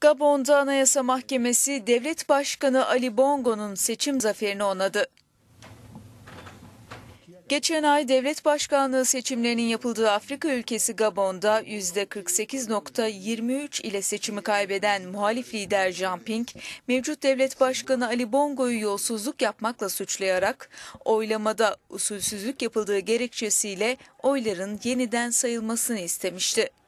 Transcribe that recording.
Gabon'da Anayasa Mahkemesi, Devlet Başkanı Ali Bongo'nun seçim zaferini onadı. Geçen ay devlet başkanlığı seçimlerinin yapıldığı Afrika ülkesi Gabon'da %48,23 ile seçimi kaybeden muhalif lider Jean Ping, mevcut devlet başkanı Ali Bongo'yu yolsuzluk yapmakla suçlayarak oylamada usulsüzlük yapıldığı gerekçesiyle oyların yeniden sayılmasını istemişti.